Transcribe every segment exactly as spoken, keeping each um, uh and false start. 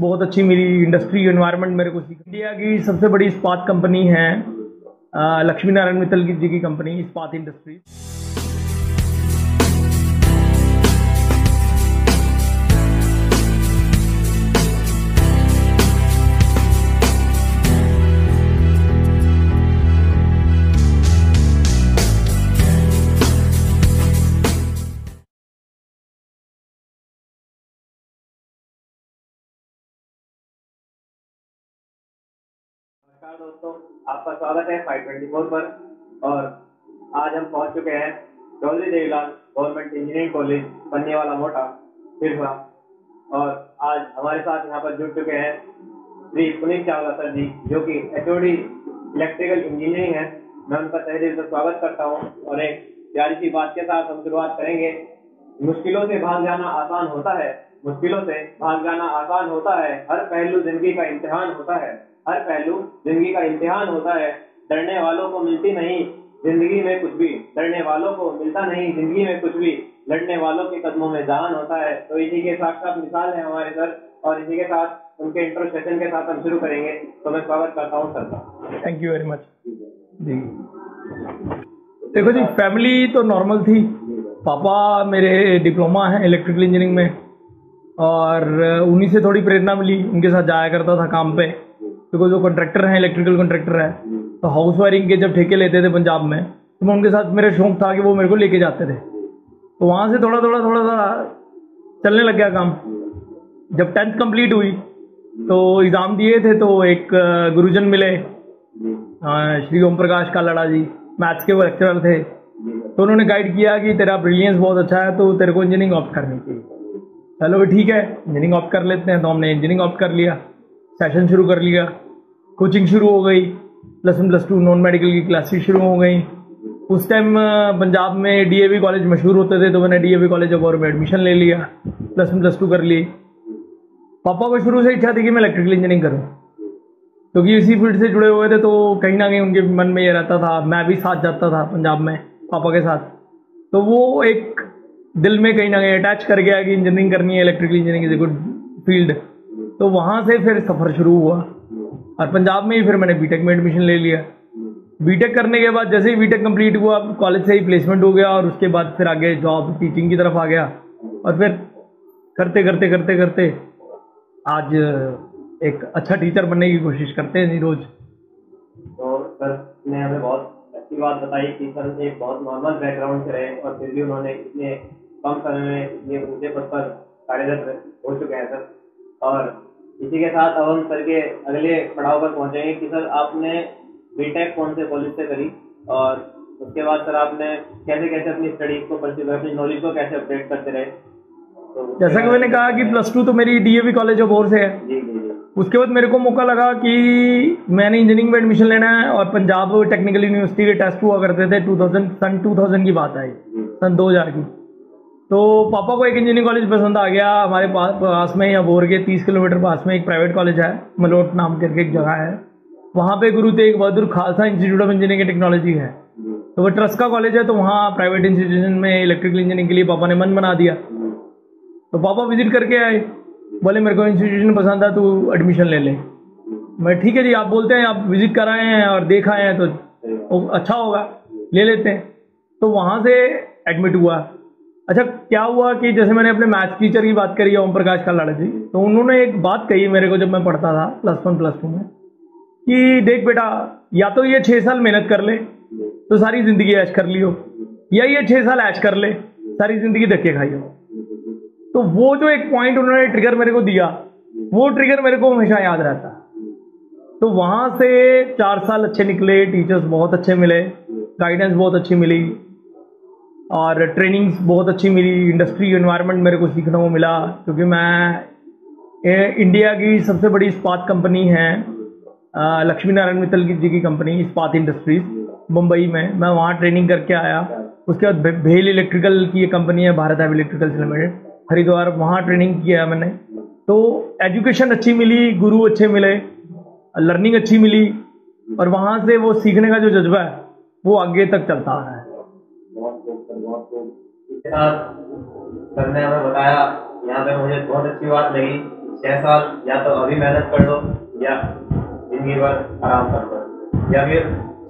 बहुत अच्छी मेरी इंडस्ट्री एनवायरनमेंट मेरे को सीख। इंडिया की सबसे बड़ी इस्पात कंपनी है लक्ष्मी नारायण मित्तल जी की कंपनी इस्पात इंडस्ट्री। दोस्तों आपका स्वागत है फाइव ट्वेंटी फोर पर और आज हम पहुंच चुके हैं Chaudhary Devi Lal government engineering college बनने वाला मोटा तिरवा और आज हमारे साथ यहां पर जुड़ चुके हैं श्री पुनीत चावला सर जी जो कि एचओडी इलेक्ट्रिकल इंजीनियरिंग है। मैं उनका तहे दिल से स्वागत करता हूं और एक प्यारी सी बात के साथ हम शुरुआत करेंगे। मुश्किलों से भाग जाना आसान होता है, मुश्किलों से भाग जाना आसान होता है, हर पहलू जिंदगी का इम्तिहान होता है, हर पहलू जिंदगी का इम्तिहान होता है। डरने वालों को मिलती नहीं जिंदगी में कुछ भी, डरने वालों को मिलता नहीं जिंदगी में कुछ भी, लड़ने वालों के कदमों में जान होता है। तो इसी के साथ साथ मिसाल है हमारे सर और इसी के साथ उनके इंट्रो सेशन के साथ हम शुरू करेंगे। तो मैं स्वागत करता हूँ सर का। Thank you very much. देखो जी, फैमिली तो नॉर्मल थी। पापा मेरे डिप्लोमा है इलेक्ट्रिकल इंजीनियरिंग में और उन्हीं से थोड़ी प्रेरणा मिली। उनके साथ जाया करता था काम पे, बिकॉज वो कॉन्ट्रैक्टर हैं, इलेक्ट्रिकल कॉन्ट्रैक्टर है। तो हाउस वायरिंग के जब ठेके लेते थे पंजाब में तो मैं उनके साथ, मेरे शौक था कि वो मेरे को लेके जाते थे, तो वहाँ से थोड़ा थोड़ा थोड़ा सा चलने लग गया काम। जब टेंथ कंप्लीट हुई तो एग्ज़ाम दिए थे तो एक गुरुजन मिले, श्री ओम प्रकाश कालड़ा जी, मैथ्स के वो लेक्चरर थे। तो उन्होंने गाइड किया कि तेरा ब्रिलियंस बहुत अच्छा है तो तेरे को इंजीनियरिंग ऑप्ट करनी चाहिए। चलो ठीक है, इंजीनियरिंग ऑप्ट कर लेते हैं। तो हमने इंजीनियरिंग ऑप्ट कर लिया, सेशन शुरू कर लिया, कोचिंग शुरू हो गई, plus one plus two non medical की क्लासेस शुरू हो गई। उस टाइम पंजाब में डीएवी कॉलेज मशहूर होते थे तो मैंने डीएवी कॉलेज ऑफ और में एडमिशन ले लिया, प्लस वन प्लस टू कर ली। पापा को शुरू से इच्छा थी कि मैं इलेक्ट्रिकल इंजीनियरिंग करूं क्योंकि तो इसी फील्ड से जुड़े हुए थे, तो कहीं ना कहीं उनके मन में ये रहता था। मैं भी साथ जाता था पंजाब में पापा के साथ, तो वो एक दिल में कहीं ना कहीं अटैच कर गया कि इंजीनियरिंग करनी है, electrical engineering is a good field. तो वहाँ से फिर सफ़र शुरू हुआ और पंजाब में ही फिर मैंने बीटेक में एडमिशन ले लिया। बीटेक करने के बाद जैसे ही बीटेक कंप्लीट हुआ कॉलेज से ही प्लेसमेंट हो गया और उसके बाद फिर आगे जॉब टीचिंग की तरफ आ गया और फिर करते करते करते करते आज एक अच्छा टीचर बनने की कोशिश करते हैं रोज। तो सर ने हमें बहुत अच्छी बात बताई कि सर एक बहुत नॉर्मल बैकग्राउंड से रहे और फिर भी उन्होंने इतने कम समय में इतने ऊंचे पद पर कार्यरत हो चुके हैं सर। और इसी के साथ अब हम सर के अगले पड़ाव पर पहुंचेंगे कि सर आपने बीटेक कौन से कॉलेज से करी और उसके बाद सर आपने कैसे कैसे अपनी स्टडीज को परस्यू अपनी नॉलेज को कैसे अपडेट करते रहे। तो जैसा कि मैंने कहा कि प्लस टू तो मेरी डीएवी कॉलेज ऑफ और से है। जी जी जी। उसके बाद मेरे को मौका लगा कि मैंने इंजीनियरिंग में एडमिशन लेना है और पंजाब टेक्निकल यूनिवर्सिटी के टेस्ट हुआ करते थे टू थाउजेंड सन टू थाउजेंड की बात आई, सन दो हज़ार की। तो पापा को एक इंजीनियरिंग कॉलेज पसंद आ गया। हमारे पास पास में या बोर के तीस किलोमीटर पास में एक प्राइवेट कॉलेज है, मलोट नाम करके एक जगह है, वहाँ पे Guru Tegh Bahadur Khalsa institute of engineering technology है। तो वो ट्रस्ट का कॉलेज है, तो वहाँ प्राइवेट इंस्टीट्यूशन में इलेक्ट्रिकल इंजीनियरिंग के लिए पापा ने मन बना दिया। तो पापा विजिट करके आए, बोले मेरे को इंस्टीट्यूशन पसंद था, तू एडमिशन ले ले। मैं ठीक है जी, आप बोलते हैं आप विजिट कराए हैं और देखा है तो अच्छा होगा, ले लेते हैं। तो वहाँ से एडमिट हुआ। अच्छा क्या हुआ कि जैसे मैंने अपने मैथ्स टीचर की बात करी है ओम प्रकाश कालड़ा जी, तो उन्होंने एक बात कही मेरे को जब मैं पढ़ता था प्लस वन प्लस टू में कि देख बेटा, या तो ये छः साल मेहनत कर ले तो सारी ज़िंदगी ऐश कर लियो, या ये छः साल ऐश कर ले सारी ज़िंदगी धक्के खाइयो। तो वो जो एक पॉइंट उन्होंने ट्रिगर मेरे को दिया, वो ट्रिगर मेरे को हमेशा याद रहता। तो वहाँ से चार साल अच्छे निकले, टीचर्स बहुत अच्छे मिले, गाइडेंस बहुत अच्छी मिली और ट्रेनिंग्स बहुत अच्छी मिली। इंडस्ट्री एनवायरनमेंट मेरे को सीखने को मिला क्योंकि मैं ए, इंडिया की सबसे बड़ी इस्पात कंपनी है लक्ष्मी नारायण मित्तल जी की कंपनी इस्पात इंडस्ट्रीज मुंबई में, मैं वहाँ ट्रेनिंग करके आया। उसके बाद भे, भेल इलेक्ट्रिकल की एक कंपनी है Bharat heavy electricals limited Haridwar, वहाँ ट्रेनिंग किया मैंने। तो एजुकेशन अच्छी मिली, गुरु अच्छे मिले, लर्निंग अच्छी मिली और वहाँ से वो सीखने का जो जज्बा है वो आगे तक चलता आ रहा है। सर ने हमें बताया, यहाँ पे मुझे बहुत अच्छी बात लगी छह साल या तो अभी मेहनत कर लो या जिंदगी भर आराम कर लो, या फिर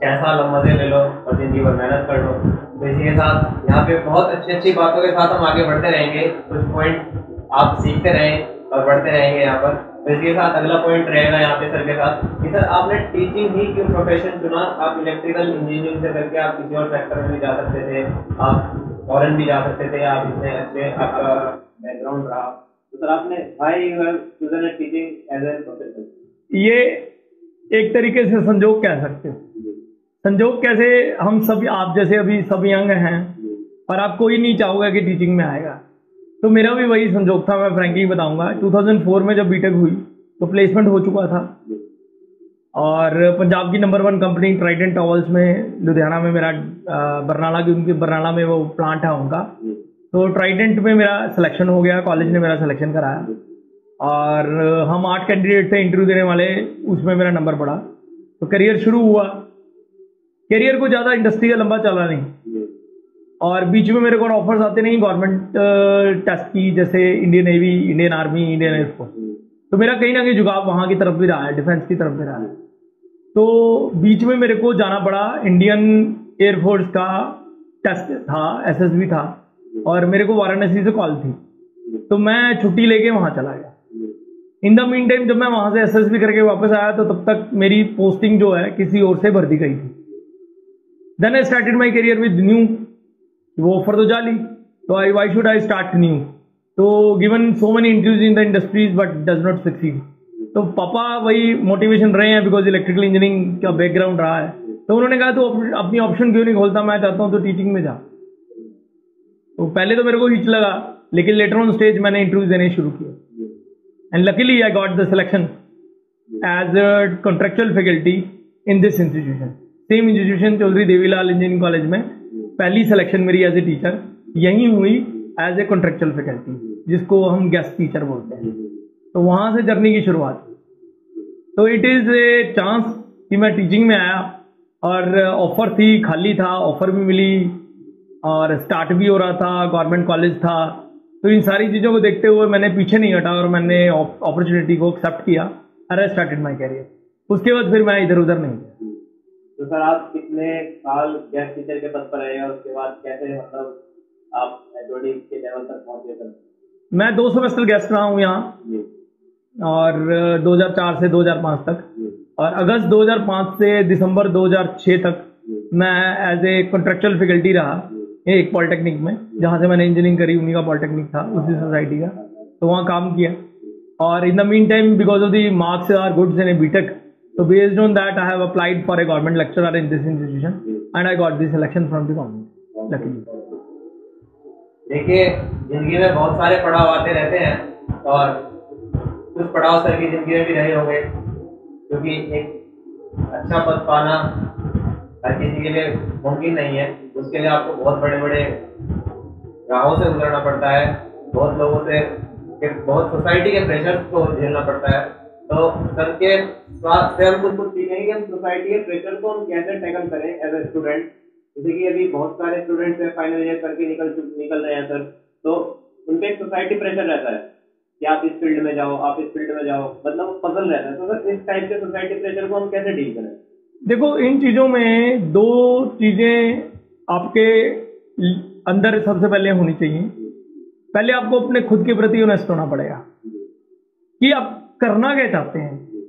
छह साल हम मजे ले लो और जिंदगी भर मेहनत कर लो। तो इसी के साथ यहाँ पे बहुत अच्छी अच्छी बातों के साथ हम आगे बढ़ते रहेंगे, कुछ पॉइंट आप सीखते रहें और बढ़ते रहेंगे यहाँ पर। तो इसके साथ अगला पॉइंट रहेगा यहाँ पे सर के साथ कि सर आपने टीचिंग ही क्यों प्रोफेशन चुना? आप इलेक्ट्रिकल इंजीनियरिंग से करके आप किसी और सेक्टर में भी जा सकते थे, आप फॉरन भी जा सकते थे, आप इसमें अच्छे आपका बैकग्राउंड रहा, तो सर आपने भाई chosen teaching as an profession. ये एक तरीके से संजोग कह सकते हो। संजोग कैसे? हम सब आप जैसे अभी सब यंग हैं और आप कोई नहीं चाहोगा कि टीचिंग में आएगा, तो मेरा भी वही संजोग था। मैं फ्रेंकली बताऊंगा, दो हज़ार चार में जब बीटेक हुई तो प्लेसमेंट हो चुका था और पंजाब की number one company Trident towels में लुधियाना में मेरा बरनाला की उनके बरनाला में वो प्लांट है उनका, तो ट्राइडेंट में मेरा सिलेक्शन हो गया। कॉलेज ने मेरा सिलेक्शन कराया और हम आठ कैंडिडेट थे इंटरव्यू देने वाले, उसमें मेरा नंबर पड़ा तो करियर शुरू हुआ। करियर को ज़्यादा इंडस्ट्री का लंबा चला नहीं और बीच में मेरे को ऑफर्स आते नहीं गवर्नमेंट टेस्ट की, जैसे Indian navy, Indian army, Indian air force, तो मेरा कहीं ना कहीं जुगाव वहाँ की तरफ भी रहा है, डिफेंस की तरफ भी रहा है। तो बीच में मेरे को जाना पड़ा, इंडियन एयर फोर्स का टेस्ट था, एस एस बी था और मेरे को वाराणसी से कॉल थी तो मैं छुट्टी लेके वहाँ चला गया। इन द मीन टाइम जब मैं वहाँ से एस एस बी करके वापस आया तो तब तक मेरी पोस्टिंग जो है किसी और से भर दी गई थी। Then I started my career with new, वो ऑफर तो जा ली तो I why should I start new, तो given so many interviews in the industries but does not succeed. तो पापा वही मोटिवेशन रहे हैं बिकॉज इलेक्ट्रिकल इंजीनियरिंग का बैकग्राउंड रहा है, तो उन्होंने कहा तो अपनी ऑप्शन क्यों नहीं खोलता, मैं चाहता हूँ तो टीचिंग में जा। तो पहले तो मेरे को हिच लगा लेकिन लेटर ऑन स्टेज मैंने इंटरव्यूज देने शुरू किया and luckily I got the selection as a contractual faculty in this institution, same institution Chaudhary Devi Lal engineering college में। पहली सिलेक्शन मेरी एज ए टीचर यहीं हुई एज ए कॉन्ट्रेक्चुअल फैकल्टी, जिसको हम गेस्ट टीचर बोलते हैं, तो वहाँ से जर्नी की शुरुआत हुई। तो इट इज़ ए चांस कि मैं टीचिंग में आया और ऑफर थी, खाली था, ऑफर भी मिली और स्टार्ट भी हो रहा था, गवर्नमेंट कॉलेज था, तो इन सारी चीज़ों को देखते हुए मैंने पीछे नहीं हटा और मैंने अपॉर्चुनिटी को एक्सेप्ट किया और आई स्टार्टेड माई कैरियर। उसके बाद फिर मैं इधर उधर नहीं गया। तो सर आप कितने साल गेस्ट टीचर के पद पर रहे और उसके बाद कैसे मतलब आप एचओडी के लेवल तक पहुंचे? सर मैं दो सेमेस्टर गेस्ट रहा हूं यहां और दो हज़ार चार से दो हज़ार पाँच तक, और अगस्त दो हज़ार पाँच से दिसंबर दो हज़ार छह तक मैं एज ए कॉन्ट्रेक्चुअल फैकल्टी रहा एक पॉलिटेक्निक में, जहां से मैंने इंजीनियरिंग करी, उन्हीं का पॉलिटेक्निक था उसी सोसाइटी का, तो वहाँ काम किया। और in the mean time because of the marks are goods in a BTech, so based on that I have applied for a government lecturer in this institution and I got this selection from the government luckily। देखिए जिंदगी में बहुत सारे पड़ाव आते रहते हैं और कुछ पड़ाव सर की जिंदगी में भी रहे होंगे, क्योंकि एक अच्छा पद पाना हर किसी के लिए मुमकिन नहीं है। उसके लिए आपको बहुत बड़े बड़े राहों से गुजरना पड़ता है, बहुत लोगों से, बहुत सोसाइटी के प्रेशर को झेलना पड़ता है। तो सर के साथ से हम कुछ कुछ सीखेंगे कि हम सोसाइटी के प्रेशर को हम कैसे टैकल करें एज ए स्टूडेंट। जैसे कि अभी बहुत सारे स्टूडेंट्स हैं फाइनल ईयर करके निकल निकल रहे हैं सर, तो उन पर एक सोसाइटी प्रेशर रहता है कि आप इस फील्ड में जाओ, आप इस फील्ड में जाओ, मतलब पजल रहता है। तो सर इस टाइप के सोसाइटी प्रेशर को हम कैसे डील करें? देखो इन चीज़ों में दो चीज़ें आपके अंदर सबसे पहले होनी चाहिए। पहले आपको अपने खुद के प्रति ऑनेस्ट होना पड़ेगा कि आप करना क्या चाहते हैं।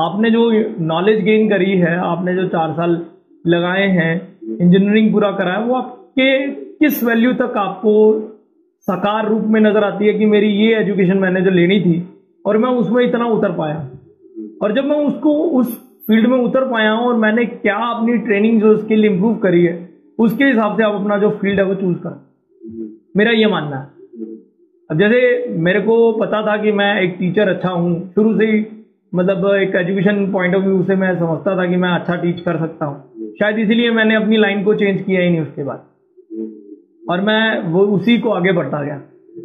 आपने जो नॉलेज गेन करी है, आपने जो चार साल लगाए हैं, इंजीनियरिंग पूरा करा है, वो आपके किस वैल्यू तक आपको साकार रूप में नज़र आती है कि मेरी ये एजुकेशन मैंने जो लेनी थी और मैं उसमें इतना उतर पाया, और जब मैं उसको उस फील्ड में उतर पाया हूँ और मैंने क्या अपनी ट्रेनिंग जो स्किल इम्प्रूव करी है उसके हिसाब से आप अपना जो फील्ड है वो चूज़ करें, मेरा ये मानना है। अब जैसे मेरे को पता था कि मैं एक टीचर अच्छा हूँ शुरू से ही, मतलब एक एजुकेशन पॉइंट ऑफ व्यू से मैं समझता था कि मैं अच्छा टीच कर सकता हूँ, शायद इसीलिए मैंने अपनी लाइन को चेंज किया ही नहीं उसके बाद और मैं वो उसी को आगे बढ़ता गया।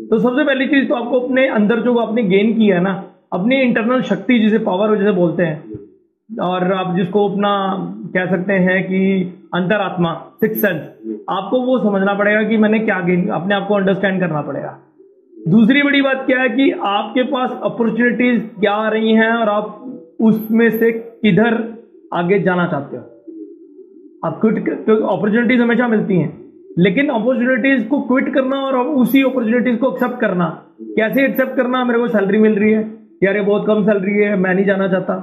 तो सबसे पहली चीज़ तो आपको अपने अंदर जो आपने गेन किया है ना, अपनी इंटरनल शक्ति जिसे पावर जैसे बोलते हैं और आप जिसको अपना कह सकते हैं कि अंतरात्मा, सिक्स सेंस, आपको वो समझना पड़ेगा कि मैंने क्या गेन, अपने आप को अंडरस्टैंड करना पड़ेगा। दूसरी बड़ी बात क्या है कि आपके पास अपॉर्चुनिटीज क्या आ रही हैं और आप उसमें से किधर आगे जाना चाहते हो। आपको तो अपॉर्चुनिटीज हमेशा मिलती हैं, लेकिन अपॉर्चुनिटीज को क्विट करना और उसी अपॉर्चुनिटीज को एक्सेप्ट करना, कैसे एक्सेप्ट करना, मेरे को सैलरी मिल रही है यार ये बहुत कम सैलरी है मैं नहीं जाना चाहता,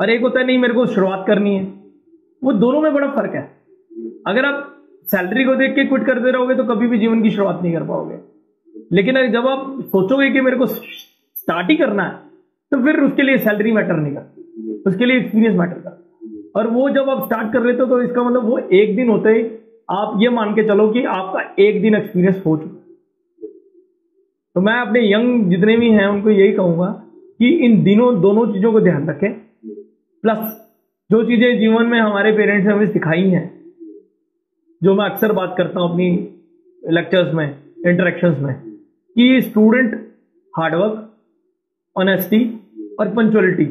और एक होता है नहीं मेरे को शुरुआत करनी है, वो दोनों में बड़ा फर्क है। अगर आप सैलरी को देख के क्विट करते रहोगे तो कभी भी जीवन की शुरुआत नहीं कर पाओगे, लेकिन अगर जब आप सोचोगे कि मेरे को स्टार्ट ही करना है तो फिर उसके लिए सैलरी मैटर नहीं करती, उसके लिए एक्सपीरियंस मैटर करता। और वो जब आप स्टार्ट कर लेते हो तो इसका मतलब वो एक दिन होते ही आप ये मान के चलो कि आपका एक दिन एक्सपीरियंस हो चुका। तो मैं अपने यंग जितने भी हैं उनको यही कहूंगा कि इन दिनों दोनों चीजों को ध्यान रखें, प्लस जो चीजें जीवन में हमारे पेरेंट्स ने हमें सिखाई हैं, जो मैं अक्सर बात करता हूं अपनी लेक्चर्स में, इंटरेक्शंस में, कि स्टूडेंट हार्डवर्क, ऑनेस्टी और पंचुअलिटी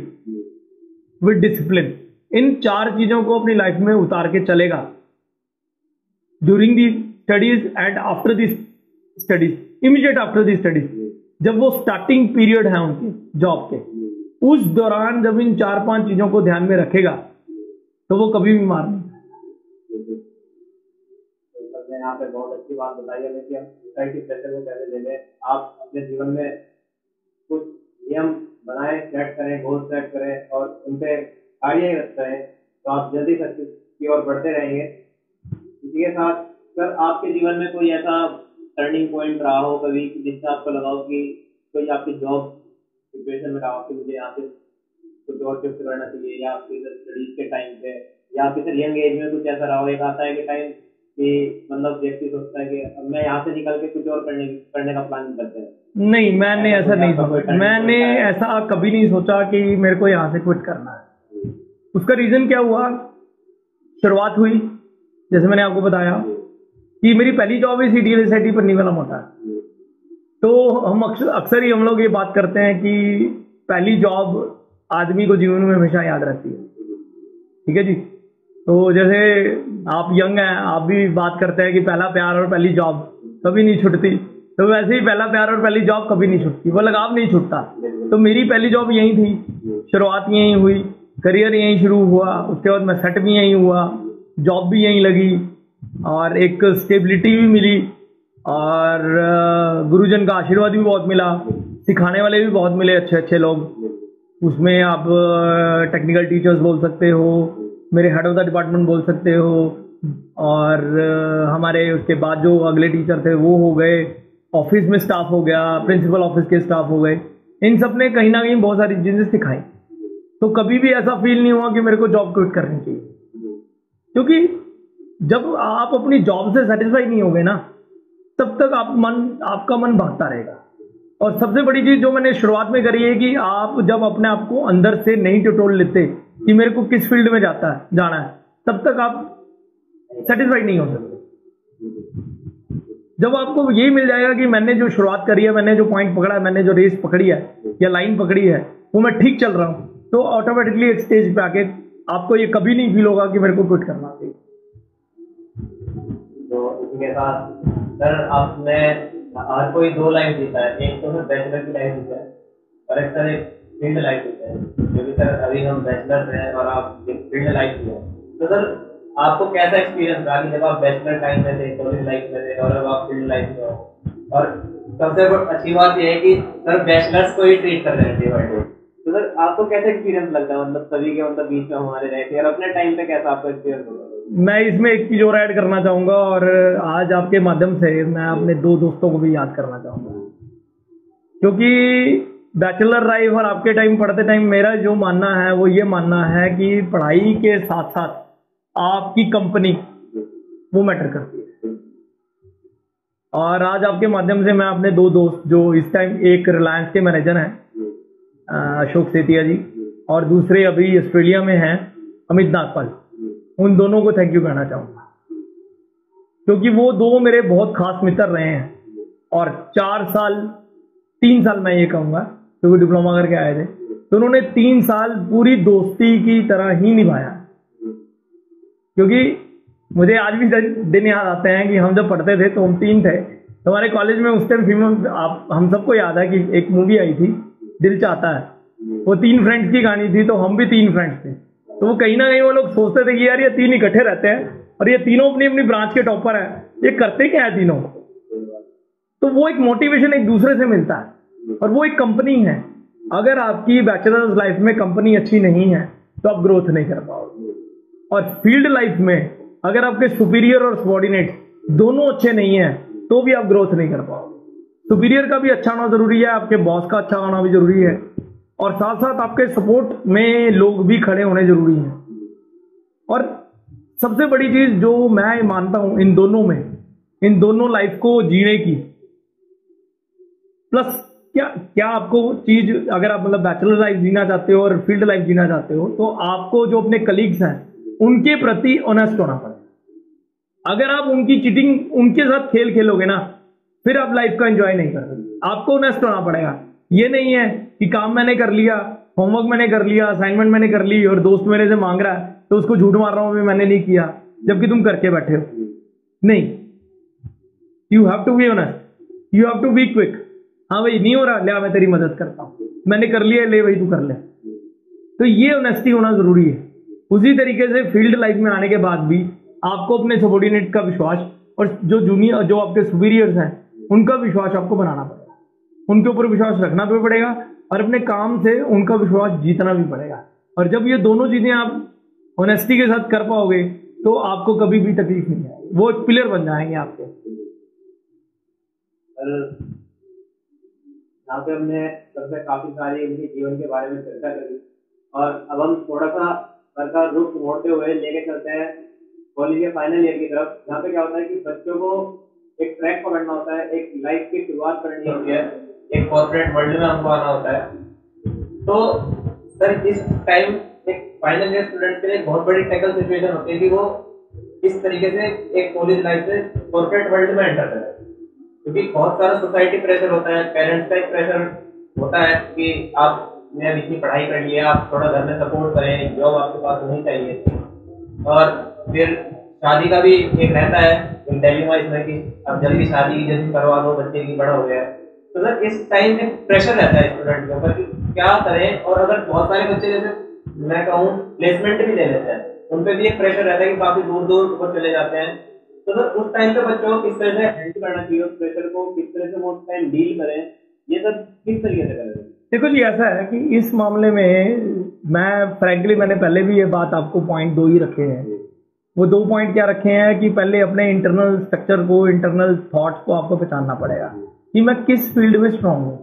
विद डिसिप्लिन, इन चार चीजों को अपनी लाइफ में उतार के चलेगा during the studies and after the studies, immediate after the studies, जब वो स्टार्टिंग पीरियड है उनकी जॉब के, उस दौरान जब इन चार पांच चीजों को ध्यान में रखेगा तो वो कभी भी मार नहीं। यहाँ पे बहुत अच्छी बात बताई है कि हम सोसाइटी प्रेशर को कैसे ले लें। आप अपने जीवन में कुछ नियम बनाएं, सेट करें, गोल सेट करें और उन पर कार्यरत रहें, तो आप जल्दी सक्सेस की ओर बढ़ते रहेंगे। इसी के साथ सर, आपके जीवन में कोई ऐसा टर्निंग पॉइंट रहा हो कभी जिससे आपको लगा हो कि कोई आपकी जॉब सिचुएशन में रहा हो कि मुझे यहाँ पे कुछ और शिफ्ट करना चाहिए, या आपके स्टडीज के टाइम पे, या आपके सर यंग एज में कुछ ऐसा रहा हो, एक आता है कि टाइम कि मतलब व्यक्ति सोचता है कि अब मैं यहाँ से निकल के कुछ और करने करने का प्लान करते हैं। नहीं, मैंने ऐसा नहीं सोचा, मैंने ऐसा कभी नहीं सोचा कि मेरे को यहाँ से क्विट करना है। उसका रीजन क्या हुआ, शुरुआत हुई जैसे मैंने आपको बताया कि मेरी पहली जॉब ही सीडीएलएसआईटी पर निकला होता है, तो हम अक्सर ही हम लोग ये बात करते हैं कि पहली जॉब आदमी को जीवन में हमेशा याद रहती है। ठीक है जी, तो जैसे आप यंग हैं, आप भी बात करते हैं कि पहला प्यार और पहली जॉब कभी नहीं छूटती, तो वैसे ही पहला प्यार और पहली जॉब कभी नहीं छूटती, वो लगाव नहीं छूटता। तो मेरी पहली जॉब यही थी, शुरुआत यहीं हुई, करियर यहीं शुरू हुआ, उसके बाद मैं सेट भी यहीं हुआ, जॉब भी यहीं लगी और एक स्टेबिलिटी भी मिली और गुरुजन का आशीर्वाद भी बहुत मिला, सिखाने वाले भी बहुत मिले, अच्छे अच्छे लोग, उसमें आप टेक्निकल टीचर्स बोल सकते हो, मेरे हेड ऑफ द डिपार्टमेंट बोल सकते हो, और हमारे उसके बाद जो अगले टीचर थे वो हो गए, ऑफिस में स्टाफ हो गया, प्रिंसिपल ऑफिस के स्टाफ हो गए, इन सब ने कहीं ना कहीं बहुत सारी चीज़ें सिखाई। तो कभी भी ऐसा फील नहीं हुआ कि मेरे को जॉब क्विट करनी चाहिए, क्योंकि जब आप अपनी जॉब से सेटिस्फाई नहीं होगे ना, तब तक आप मन आपका मन भागता रहेगा। और सबसे बड़ी चीज़ जो मैंने शुरुआत में करी है कि आप जब अपने आप को अंदर से नहीं टटोल लेते कि मेरे को किस फील्ड में जाता है जाना है, तब तक आप सेटिस्फाइड नहीं हो सकते। जब आपको ये मिल जाएगा कि मैंने जो शुरुआत करी है, मैंने जो पॉइंट पकड़ा है, मैंने जो रेस पकड़ी है या लाइन पकड़ी है, वो मैं ठीक चल रहा हूँ, तो ऑटोमेटिकली एक स्टेज पे आके आपको ये कभी नहीं फील होगा कि मेरे को क्विट करना चाहिए। तो इसके साथ सर, आपने आज कोई दो लाइन जीता है, एक तो बैचलर की लाइन जीता है और एक सर एक फील्ड लाइफ होता है, क्योंकि सर अभी हम बैचलर्स हैं और आप फील्ड लाइफ में हैं, तो सर आपको कैसा एक्सपीरियंस रहा कि जब आप बैचलर टाइम में थे, कॉलेज लाइफ में थे और अब आप फील्ड लाइफ में हो, और सबसे अच्छी बात यह है कि सर बैचलर्स को ही ट्रीट कर रहे थे, तो सर आपको कैसा एक्सपीरियंस लगता है, मतलब सभी के मतलब बीच में हमारे रहे थे और अपने टाइम पे कैसा आपका एक्सपीरियंस होगा। मैं इसमें एक चीज़ और ऐड करना चाहूँगा और आज आपके माध्यम से मैं अपने दो दोस्तों को भी याद करना चाहूँगा, क्योंकि बैचलर लाइफ और आपके टाइम पढ़ते टाइम मेरा जो मानना है वो ये मानना है कि पढ़ाई के साथ साथ आपकी कंपनी वो मैटर करती है। और आज आपके माध्यम से मैं अपने दो दोस्त जो इस टाइम एक रिलायंस के मैनेजर हैं अशोक सेतिया जी और दूसरे अभी ऑस्ट्रेलिया में हैं अमित नागपाल, उन दोनों को थैंक यू कहना चाहूँगा, क्योंकि वो दो मेरे बहुत खास मित्र रहे हैं और चार साल तीन साल मैं ये कहूँगा क्योंकि तो डिप्लोमा करके आए थे, तो उन्होंने तीन साल पूरी दोस्ती की तरह ही निभाया। क्योंकि मुझे आज भी दिन याद आते हैं कि हम जब पढ़ते थे तो हम तीन थे हमारे कॉलेज में उस टाइम फिल्म आप हम सबको याद है कि एक मूवी आई थी दिल चाहता है, वो तीन फ्रेंड्स की कहानी थी, तो हम भी तीन फ्रेंड्स थे। तो वो कहीं ना कहीं वो लोग सोचते थे कि यार ये तीन इकट्ठे रहते हैं और ये तीनों अपनी अपनी ब्रांच के टॉपर हैं, ये करते क्या है तीनों। तो वो एक मोटिवेशन एक दूसरे से मिलता है और वो एक कंपनी है। अगर आपकी बैचलर्स लाइफ में कंपनी अच्छी नहीं है तो आप ग्रोथ नहीं कर पाओगे, और फील्ड लाइफ में अगर आपके सुपीरियर और सबॉर्डिनेट दोनों अच्छे नहीं है तो भी आप ग्रोथ नहीं कर पाओगे। सुपीरियर का भी अच्छा होना जरूरी है, आपके बॉस का अच्छा होना भी जरूरी है, और साथ साथ आपके सपोर्ट में लोग भी खड़े होने जरूरी हैं। और सबसे बड़ी चीज जो मैं मानता हूं इन दोनों में, इन दोनों लाइफ को जीने की प्लस क्या क्या आपको चीज, अगर आप मतलब बैचलर लाइफ जीना चाहते हो और फील्ड लाइफ जीना चाहते हो तो आपको जो अपने कलीग्स हैं उनके प्रति ऑनेस्ट होना पड़ेगा। अगर आप उनकी चीटिंग, उनके साथ खेल खेलोगे ना, फिर आप लाइफ का एंजॉय नहीं कर सकते। आपको ऑनेस्ट होना पड़ेगा। ये नहीं है कि काम मैंने कर लिया, होमवर्क मैंने कर लिया, असाइनमेंट मैंने कर ली और दोस्त मेरे से मांग रहा है तो उसको झूठ मार रहा हूं मैंने नहीं किया जबकि तुम करके बैठे हो। नहीं, you have to be honest, you have to be quick. हाँ भाई नहीं हो रहा, ले मैं तेरी मदद करता हूँ, मैंने कर लिया, ले भाई तू कर ले। तो ये ऑनेस्टी होना जरूरी है। उसी तरीके से फील्ड लाइफ में आने के बाद भी आपको अपने सबोर्डिनेट का विश्वास और जो जूनियर जो आपके सुपीरियर्स हैं उनका विश्वास आपको बनाना पड़ेगा, उनके ऊपर विश्वास रखना भी पड़ेगा और अपने काम से उनका विश्वास जीतना भी पड़ेगा। और जब ये दोनों चीजें आप ऑनेस्टी के साथ कर पाओगे तो आपको कभी भी तकलीफ नहीं आएगी, वो पिलर बन जाएंगे आपके। यहाँ पे हमने सबसे काफी सारी उनके जीवन के बारे में चर्चा करी और अब हम थोड़ा सा सरकार रुख मोड़ते हुए लेके चलते हैं कॉलेज के फाइनल ईयर की तरफ। यहाँ पे क्या होता है कि बच्चों को एक ट्रैक पकड़ना होता है, एक लाइफ की शुरुआत करनी होती है, एक कॉर्पोरेट वर्ल्ड में हमको आना होता है। तो सर इस टाइम एक फाइनल ईयर स्टूडेंट के लिए बहुत बड़ी टैकल सिचुएशन होती है कि वो इस तरीके से एक कॉलेज लाइफ से कॉर्पोरेट वर्ल्ड में एंटर करे, क्योंकि बहुत सारा सोसाइटी प्रेशर होता है, पेरेंट्स का एक प्रेशर होता है कि आपने अब इतनी पढ़ाई कर ली है, आप थोड़ा घर में सपोर्ट करें, जॉब आपके पास होनी चाहिए। और फिर शादी का भी एक रहता है डेली वाइज में कि अब जल्दी शादी की जल्दी करवा दो, बच्चे की बड़ा हो गया। तो सर इस टाइम में प्रेशर रहता है स्टूडेंट के ऊपर कि क्या करें, और अगर बहुत सारे बच्चे जैसे मैं कहूँ प्लेसमेंट भी ले लेते हैं, उन पर भी एक प्रेशर रहता है कि काफ़ी दूर दूर ऊपर चले जाते हैं। तो सर उस टाइम पे बच्चों को किस तरह से हैंडल करना चाहिए, उस प्रेशर को किस तरह से वो उस टाइम डील करें, ये सब किस तरीके से करें? देखो जी ऐसा है कि इस मामले में मैं फ्रैंकली मैंने पहले भी ये बात आपको पॉइंट दो ही रखे हैं। वो दो पॉइंट क्या रखे हैं कि पहले अपने इंटरनल स्ट्रक्चर को, इंटरनल थॉट्स को आपको पहचानना पड़ेगा कि मैं किस फील्ड में स्ट्रांग हूँ,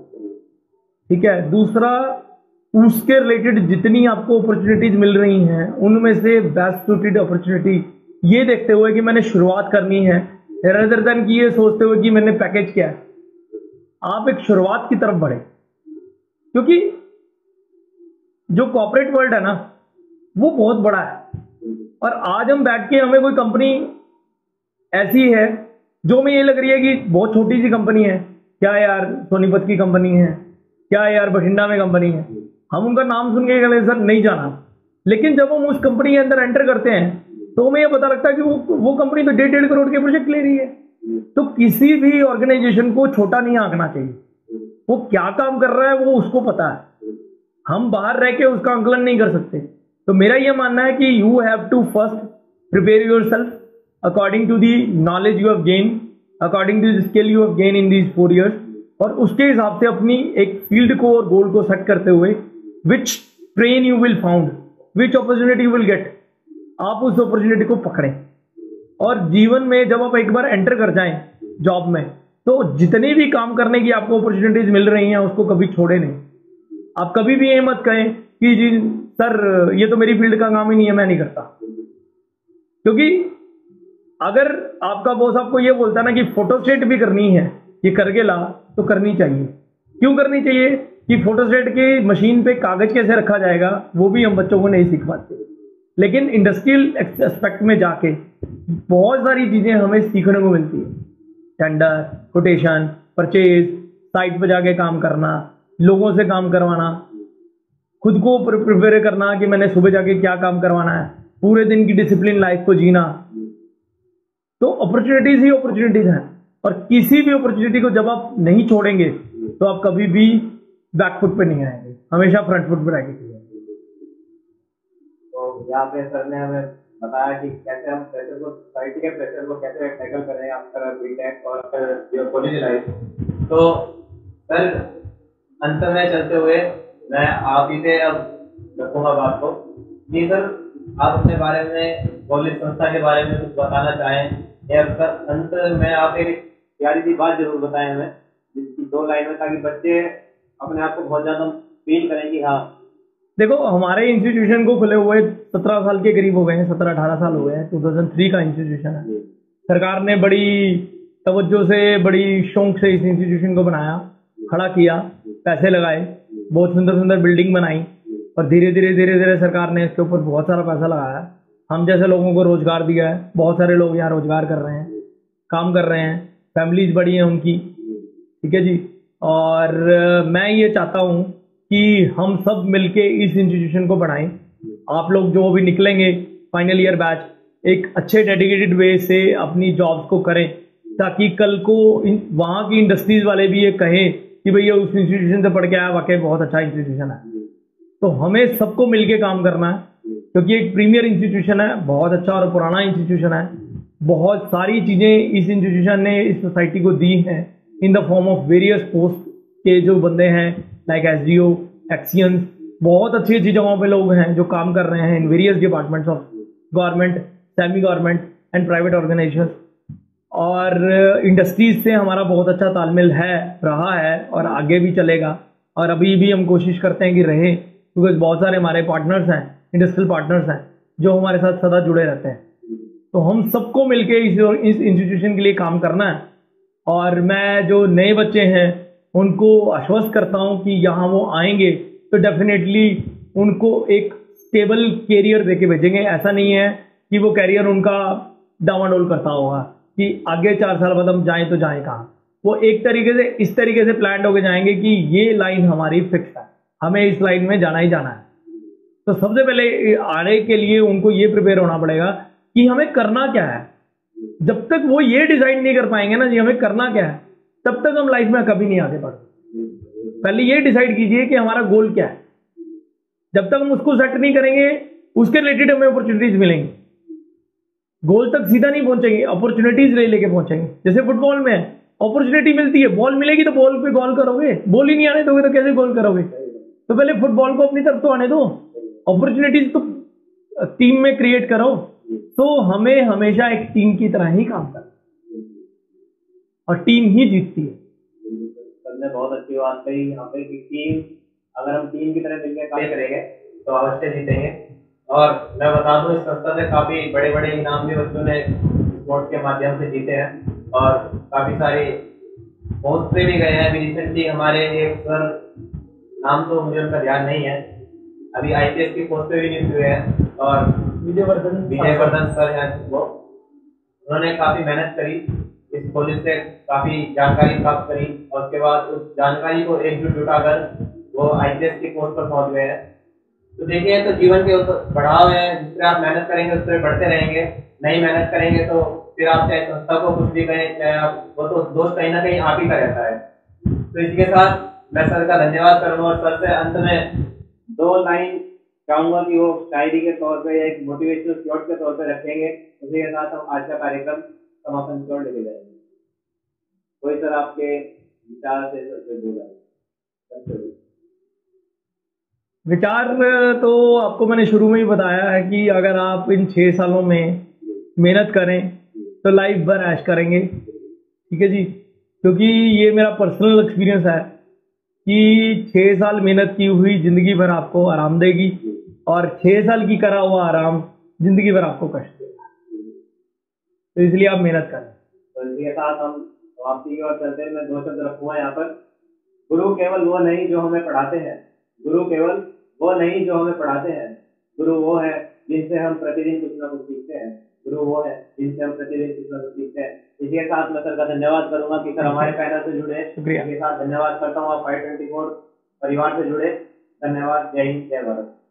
ठीक है। दूसरा, उसके रिलेटेड जितनी आपको अपॉर्चुनिटीज मिल रही हैं उनमें से बेस्ट सुटेड अपॉर्चुनिटी ये देखते हुए कि मैंने शुरुआत करनी है, rather than कि ये सोचते हुए कि मैंने पैकेज किया है। आप एक शुरुआत की तरफ बढ़े, क्योंकि जो कॉर्पोरेट वर्ल्ड है ना वो बहुत बड़ा है और आज हम बैठ के हमें कोई कंपनी ऐसी है जो हमें ये लग रही है कि बहुत छोटी सी कंपनी है, क्या यार सोनीपत की कंपनी है, क्या यार बठिंडा में कंपनी है, हम उनका नाम सुन के कहते हैं सर नहीं जाना। लेकिन जब हम उस कंपनी के अंदर एंटर करते हैं तो हमें यह पता लगता है कि वो वो कंपनी तो डेढ़ डेढ़ करोड़ के प्रोजेक्ट ले रही है। तो किसी भी ऑर्गेनाइजेशन को छोटा नहीं आंकना चाहिए, वो क्या काम कर रहा है वो उसको पता है, हम बाहर रह के उसका आंकलन नहीं कर सकते। तो मेरा यह मानना है कि you have to first prepare yourself according to the knowledge you have gain, according to the skill you have gain in these four years, और उसके हिसाब से अपनी एक फील्ड को और गोल को सेट करते हुए which train you will found, which opportunity you will get, आप उस अपॉर्चुनिटी को पकड़ें। और जीवन में जब आप एक बार एंटर कर जाएं जॉब में तो जितने भी काम करने की आपको अपॉर्चुनिटीज मिल रही हैं उसको कभी छोड़े नहीं। आप कभी भी ये मत कहें कि जी सर ये तो मेरी फील्ड का काम ही नहीं है, मैं नहीं करता। क्योंकि अगर आपका बॉस आपको ये बोलता ना कि फोटोस्टेट भी करनी है, ये करके ला, तो करनी चाहिए। क्यों करनी चाहिए कि फोटोस्टेट की मशीन पर कागज कैसे रखा जाएगा वो भी हम बच्चों को नहीं सीख पाते, लेकिन इंडस्ट्रियल एस्पेक्ट में जाके बहुत सारी चीज़ें हमें सीखने को मिलती है। टेंडर, कोटेशन, परचेज, साइट पर जाके काम करना, लोगों से काम करवाना, खुद को प्रिपेयर करना कि मैंने सुबह जाके क्या काम करवाना है, पूरे दिन की डिसिप्लिन लाइफ को जीना। तो अपॉर्चुनिटीज ही अपॉर्चुनिटीज हैं, और किसी भी अपॉर्चुनिटी को जब आप नहीं छोड़ेंगे तो आप कभी भी बैकफुट पे नहीं आएंगे, हमेशा फ्रंट फुट पर आएंगे। तो यहाँ पे सर ने हमें बताया कि कैसे हम प्रेशर को, सोसाइटी के प्रेशर को कैसे टैकल करें आफ्टर बीटेक और फिर कॉलेज लाइफ। तो सर अंत में चलते हुए मैं आप ही से अब रखूँगा बात को जी। सर आप अपने बारे में, कॉलेज संस्था के बारे में कुछ बताना चाहें, या अंत में आप एक प्यारी सी बात जरूर बताएं हमें, जिसकी दो लाइन में, ताकि बच्चे अपने आप को बहुत ज़्यादा फील करें कि हाँ। देखो हमारे इंस्टीट्यूशन को खुले हुए सत्रह साल के करीब हो गए हैं, सत्रह अठारह साल हो गए हैं। दो हज़ार तीन का इंस्टीट्यूशन है, सरकार ने बड़ी तवज्जो से, बड़ी शौक से इस इंस्टीट्यूशन को बनाया, खड़ा किया, पैसे लगाए, बहुत सुंदर सुंदर बिल्डिंग बनाई और धीरे धीरे धीरे धीरे सरकार ने इसके ऊपर बहुत सारा पैसा लगाया। हम जैसे लोगों को रोज़गार दिया है, बहुत सारे लोग यहाँ रोज़गार कर रहे हैं, काम कर रहे हैं, फैमिलीज बड़ी हैं उनकी, ठीक है जी। और मैं ये चाहता हूँ कि हम सब मिलके इस इंस्टीट्यूशन को बढ़ाएं। आप लोग जो भी निकलेंगे फाइनल ईयर बैच, एक अच्छे डेडिकेटेड वे से अपनी जॉब्स को करें, ताकि कल को वहाँ की इंडस्ट्रीज़ वाले भी ये कहें कि भैया उस इंस्टीट्यूशन से पढ़ के आया, वाकई बहुत अच्छा इंस्टीट्यूशन है। तो हमें सबको मिलके काम करना है, क्योंकि एक प्रीमियर इंस्टीट्यूशन है, बहुत अच्छा और पुराना इंस्टीट्यूशन है। बहुत सारी चीज़ें इस इंस्टीट्यूशन ने इस सोसाइटी को दी हैं, in the form of various post के जो बंदे हैं, like S D O, XENs, बहुत अच्छी अच्छी जगहों पे लोग हैं जो काम कर रहे हैं in various departments of government, semi government and private organisation. और इंडस्ट्रीज से हमारा बहुत अच्छा तालमेल है, रहा है और आगे भी चलेगा, और अभी भी हम कोशिश करते हैं कि रहे, क्योंकि बहुत सारे हमारे पार्टनर्स हैं, इंडस्ट्रियल पार्टनर्स हैं जो हमारे साथ सदा जुड़े रहते हैं। तो हम सबको मिलके इस इस इंस्टीट्यूशन के लिए काम करना है। और मैं जो नए बच्चे हैं उनको आश्वस्त करता हूं कि यहाँ वो आएंगे तो डेफिनेटली उनको एक स्टेबल कैरियर देके भेजेंगे। ऐसा नहीं है कि वो कैरियर उनका डावाडोल करता होगा कि आगे चार साल बाद हम जाएँ तो जाएँ कहाँ। वो एक तरीके से, इस तरीके से प्लान होके जाएंगे कि ये लाइन हमारी फिक्स है, हमें इस लाइन में जाना ही जाना है। तो सबसे पहले आने के लिए उनको ये प्रिपेयर होना पड़ेगा कि हमें करना क्या है। जब तक वो ये डिसाइड नहीं कर पाएंगे ना जी हमें करना क्या है, तब तक हम लाइफ में कभी नहीं आगे बढ़ते। पहले ये डिसाइड कीजिए कि हमारा गोल क्या है। जब तक हम उसको सेट नहीं करेंगे, उसके रिलेटेड हमें अपॉर्चुनिटीज मिलेंगी, गोल तक सीधा नहीं पहुंचेंगे, अपॉर्चुनिटीज ले लेके पहुंचेंगे। जैसे फुटबॉल में अपॉर्चुनिटी मिलती है, बॉल मिलेगी तो बॉल पे गोल करोगे, बॉल ही नहीं आने दोगे तो कैसे गोल करोगे। तो पहले फुटबॉल को अपनी तरफ तो आने दो, अपॉर्चुनिटीज तो टीम में क्रिएट करो। तो हमें हमेशा एक टीम की तरह ही काम करना और टीम ही जीतती है। सर ने बहुत अच्छी बात कही यहाँ पे कि टीम, अगर हम टीम की तरह मिलकर काम करेंगे तो अवश्य जीतेंगे। और मैं बता दूं इस संस्था से काफी बड़े बड़े इनाम भी बच्चों ने स्पोर्ट्स के माध्यम से जीते हैं और काफी सारे पोस्ट पे भी गए हैं। अभी रिसेंटली हमारे एक सर, नाम तो मुझे उनका ध्यान नहीं है, अभी आईपीएस की पोस्ट पे भी नियुक्त हुए हैं और विजयवर्धन विजयवर्धन सर हैं वो, उन्होंने काफ़ी मेहनत करी, इस कॉलेज से काफ़ी जानकारी प्राप्त करी और उसके बाद उस जानकारी को एकजुट जुटाकर वो आईपीएस की पोस्ट पर पहुंच गए हैं। तो देखिए, तो जीवन के बढ़ाव हैं, जिस पर आप मेहनत करेंगे उस पर बढ़ते रहेंगे, नहीं मेहनत करेंगे तो फिर आप चाहे संस्था को कुछ भी कहें, चाहे आप, वो तो दोस्त कहीं ना कहीं आप ही का रहता है। तो इसके साथ मैं सर का धन्यवाद करूँगा और सर से अंत में दो लाइन चाहूँगा कि वो शायरी के तौर पे या एक मोटिवेशनल कोट के तौर पे रखेंगे, उसी के साथ हम आज का कार्यक्रम समापन की ओर लेके जाएंगे। कोई सर आपके विचार से सर बोला विचार तो आपको मैंने शुरू में ही बताया है कि अगर आप इन छः सालों में मेहनत करें तो लाइफ भर ऐश करेंगे, ठीक है जी। क्योंकि ये मेरा पर्सनल एक्सपीरियंस है कि छः साल मेहनत की हुई जिंदगी भर आपको आराम देगी और छः साल की करा हुआ आराम जिंदगी भर आपको कष्ट देगा। तो इसलिए आप मेहनत करें। तो इसके साथ हम समाप्ति की ओर चलते हैं। मैं दो शब्द रखूँगा यहाँ पर, गुरु केवल वो नहीं जो हमें पढ़ाते हैं, गुरु केवल वो नहीं जो हमें पढ़ाते हैं, गुरु वो है जिनसे हम प्रतिदिन कुछ ना कुछ सीखते हैं, गुरु वो है जिनसे हम प्रतिदिन कुछ ना कुछ सीखते हैं। इसके साथ मैं सर का धन्यवाद करूंगा कि सर हमारे पैनल से जुड़े, इसके साथ धन्यवाद करता हूँ आप फाइव ट्वेंटी फोर परिवार से जुड़े। धन्यवाद, जय हिंद, जय भारत।